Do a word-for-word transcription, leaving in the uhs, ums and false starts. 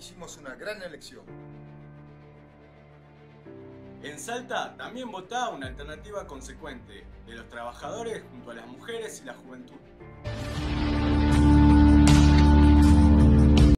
hicimos una gran elección. En Salta también votaba una alternativa consecuente de los trabajadores junto a las mujeres y la juventud.